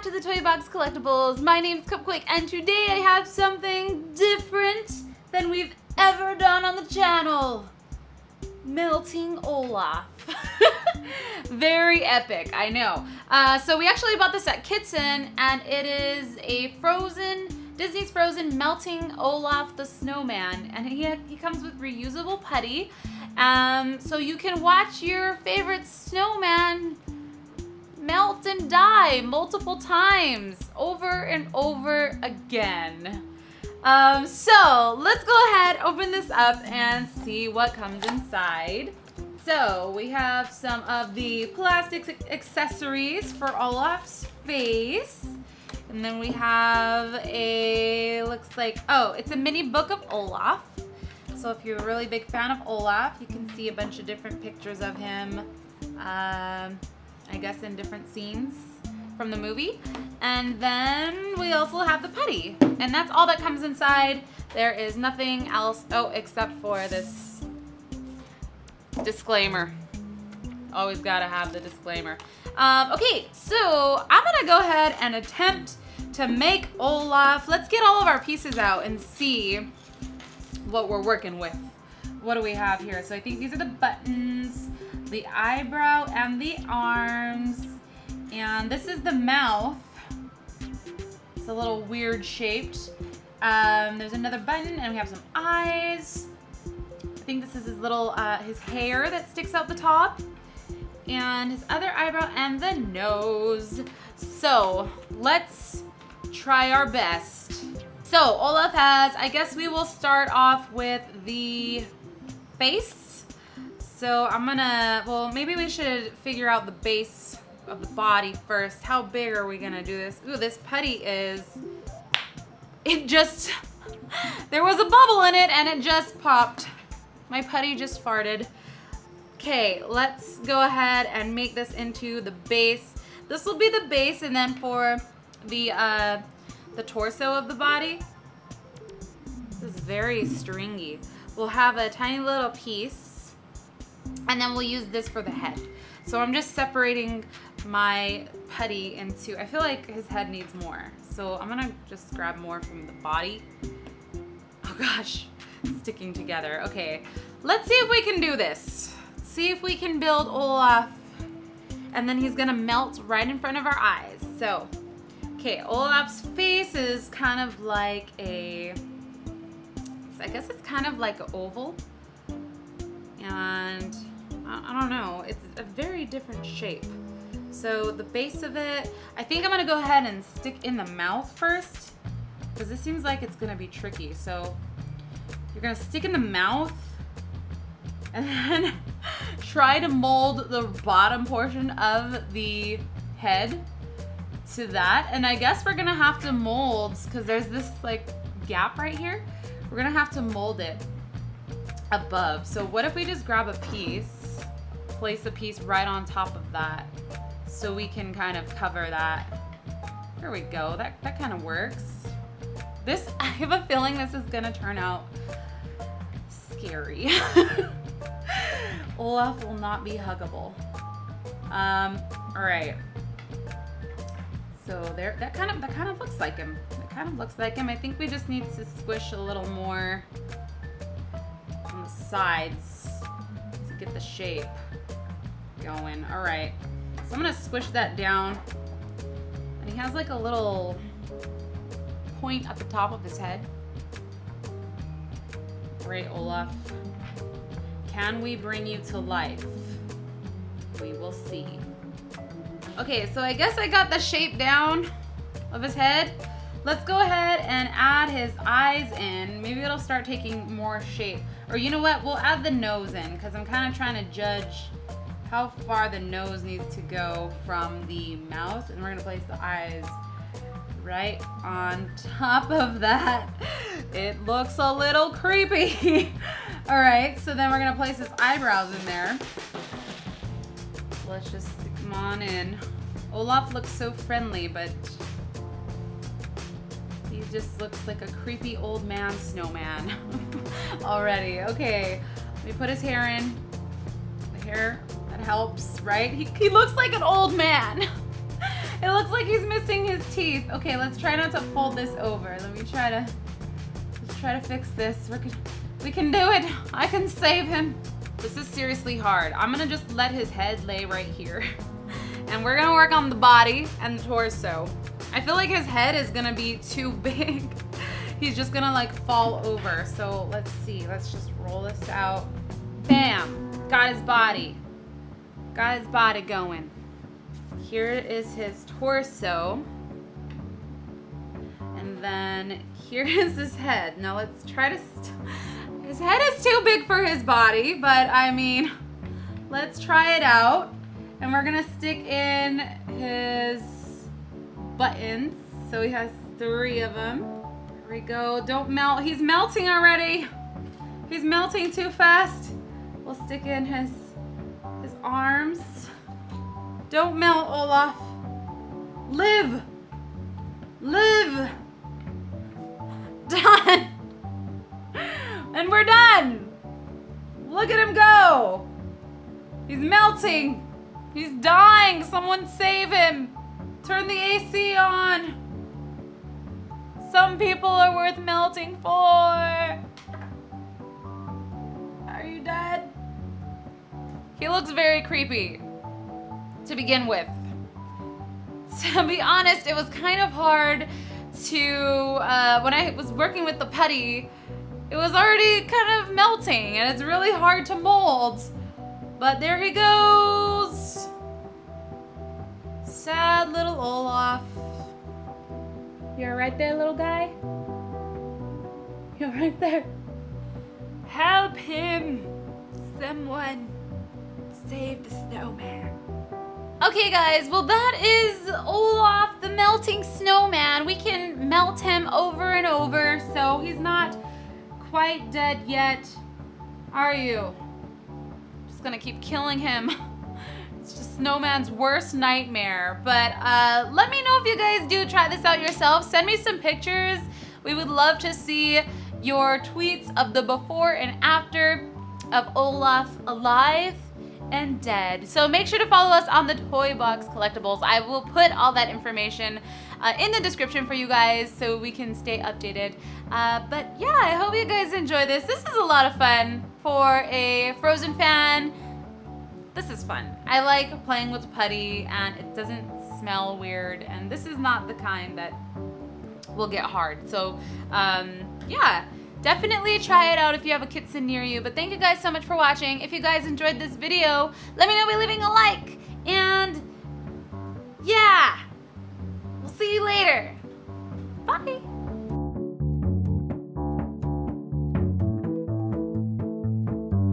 back to the Toy Box Collectibles. My name's Cupquake, and today I have something different than we've ever done on the channel. Melting Olaf. Very epic, I know. So we actually bought this at Kitson, and it is a Disney's Frozen melting Olaf the Snowman, and he comes with reusable putty, so you can watch your favorite snowman melt and die multiple times over and over again. So let's go ahead, open this up and see what comes inside. So we have some of the plastic accessories for Olaf's face. And then we have a, looks like, oh, it's a mini book of Olaf. So if you're a really big fan of Olaf, you can see a bunch of different pictures of him, I guess in different scenes from the movie. And then we also have the putty. And that's all that comes inside. There is nothing else, oh, except for this disclaimer. Always gotta have the disclaimer. Okay, so I'm gonna go ahead and attempt to make Olaf. Let's get all of our pieces out and see what we're working with. What do we have here? So I think these are the buttons, the eyebrow and the arms, and this is the mouth. It's a little weird shaped. There's another button, and we have some eyes. I think this is his little, his hair that sticks out the top, and his other eyebrow and the nose. So let's try our best. So Olaf has, I guess we will start off with the face. So I'm gonna, well, maybe we should figure out the base of the body first. How big are we gonna do this? Ooh, this putty is, it just, there was a bubble in it and it just popped. My putty just farted. Okay, let's go ahead and make this into the base. This will be the base, and then for the torso of the body, this is very stringy. We'll have a tiny little piece, and then we'll use this for the head. So I'm just separating my putty into, I feel like his head needs more. So I'm gonna just grab more from the body. Oh gosh, it's sticking together. Okay, let's see if we can do this. See if we can build Olaf, and then he's gonna melt right in front of our eyes. So, okay, Olaf's face is kind of like a, I guess it's kind of like an oval, and I don't know, it's a very different shape. So the base of it, I think I'm gonna go ahead and stick in the mouth first, because this seems like it's gonna be tricky. So you're gonna stick in the mouth, and then try to mold the bottom portion of the head to that. And I guess we're gonna have to mold, because there's this like gap right here. We're gonna have to mold it above. So what if we just grab a piece, place a piece right on top of that, so we can kind of cover that. There we go, that kind of works. This, I have a feeling this is gonna turn out scary. Olaf will not be huggable. All right. So there, that kind of looks like him. That kind of looks like him. I think we just need to squish a little more on the sides to get the shape going. All right. So I'm gonna squish that down. And he has like a little point at the top of his head. Great, Olaf. Can we bring you to life? We will see. Okay, so I guess I got the shape down of his head. Let's go ahead and add his eyes in. Maybe it'll start taking more shape. Or you know what, we'll add the nose in, because I'm kind of trying to judge how far the nose needs to go from the mouth. And we're gonna place the eyes right on top of that. It looks a little creepy. All right, so then we're gonna place his eyebrows in there. Let's just stick them on in. Olaf looks so friendly, but he just looks like a creepy old man snowman already. Okay, let me put his hair in. The hair, that helps, right? He looks like an old man. It looks like like he's missing his teeth. Okay, let's try not to fold this over. Let me try to, let's try to fix this. We can do it. I can save him. This is seriously hard. I'm gonna just let his head lay right here. And we're gonna work on the body and the torso. I feel like his head is gonna be too big. He's just gonna like fall over. So let's see, let's just roll this out. Bam, got his body going. Here is his torso. And then here is his head. Now let's try to, his head is too big for his body, but I mean, let's try it out. And we're gonna stick in his buttons. So he has 3 of them. There we go, don't melt. He's melting already. He's melting too fast. We'll stick in his arms. Don't melt, Olaf. Live. Live. Done. And we're done. Look at him go. He's melting. He's dying. Someone save him. Turn the AC on. Some people are worth melting for. Are you dead? He looks very creepy to begin with. To be honest, it was kind of hard to, when I was working with the putty, it was already kind of melting and it's really hard to mold. But there he goes. Sad little Olaf. You're right there, little guy. You're right there. Help him. Someone save the snowman. Okay guys, well that is Olaf the melting snowman. We can melt him over and over, so he's not quite dead yet, are you? Gonna keep killing him. It's just snowman's worst nightmare. But let me know if you guys do try this out yourself. Send me some pictures. We would love to see your tweets of the before and after of Olaf alive and dead. So make sure to follow us on the Toy Box Collectibles. I will put all that information in the description for you guys so we can stay updated. But yeah, I hope you guys enjoy this. This is a lot of fun. For a Frozen fan, this is fun. I like playing with putty and it doesn't smell weird, and this is not the kind that will get hard. So yeah, definitely try it out if you have a Kitson near you. But thank you guys so much for watching. If you guys enjoyed this video, let me know by leaving a like, and yeah, we'll see you later. Bye.